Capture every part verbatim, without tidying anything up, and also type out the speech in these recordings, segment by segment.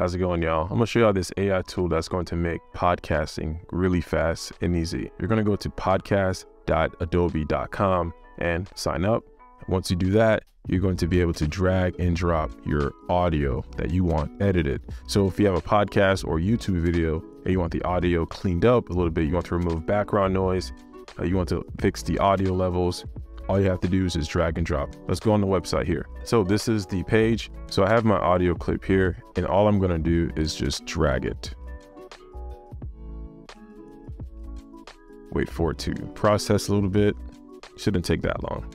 How's it going, y'all? I'm gonna show y'all this A I tool that's going to make podcasting really fast and easy. You're gonna go to podcast dot adobe dot com and sign up. Once you do that, you're going to be able to drag and drop your audio that you want edited. So if you have a podcast or YouTube video and you want the audio cleaned up a little bit, you want to remove background noise, uh, you want to fix the audio levels, all you have to do is just drag and drop. Let's go on the website here. So this is the page. So I have my audio clip here, and all I'm gonna do is just drag it. Wait for it to process a little bit. Shouldn't take that long.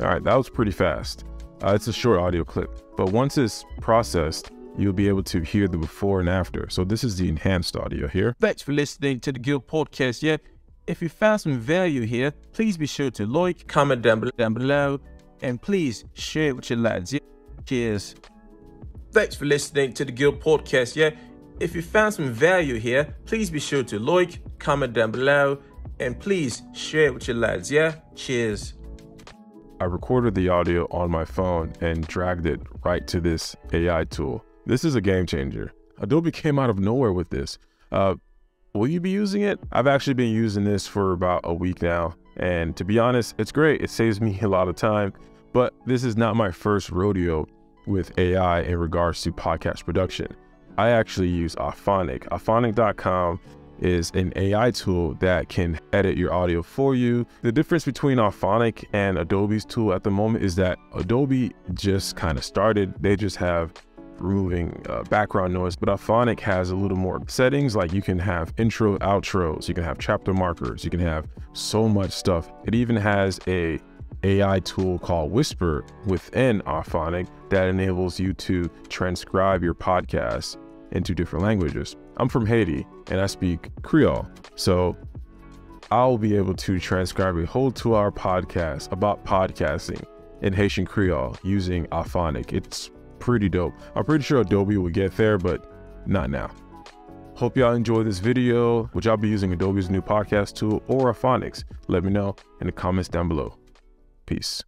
All right, that was pretty fast. Uh, it's a short audio clip, but once it's processed, you'll be able to hear the before and after. So this is the enhanced audio here. Thanks for listening to the Guild Podcast. Yeah. If you found some value here, please be sure to like, comment down below, down below and please share it with your lads. Yeah. Cheers. Thanks for listening to the Guild Podcast. Yeah. If you found some value here, please be sure to like, comment down below and please share it with your lads. Yeah. Cheers. I recorded the audio on my phone and dragged it right to this A I tool. This is a game changer. Adobe came out of nowhere with this. Uh, will you be using it? I've actually been using this for about a week now. And to be honest, it's great. It saves me a lot of time, but this is not my first rodeo with A I in regards to podcast production. I actually use Auphonic. Auphonic dot com is an A I tool that can edit your audio for you. The difference between Auphonic and Adobe's tool at the moment is that Adobe just kind of started. They just have removing uh, background noise, but Auphonic has a little more settings. Like you can have intro, outros, you can have chapter markers, you can have so much stuff. It even has a A I tool called Whisper within Auphonic that enables you to transcribe your podcast into different languages. I'm from Haiti and I speak Creole, so I'll be able to transcribe a whole two hour podcast about podcasting in Haitian Creole using Auphonic. It's pretty dope. I'm pretty sure Adobe will get there, but not now. Hope y'all enjoy this video. Would y'all be using Adobe's new podcast tool or Auphonic? Let me know in the comments down below. Peace.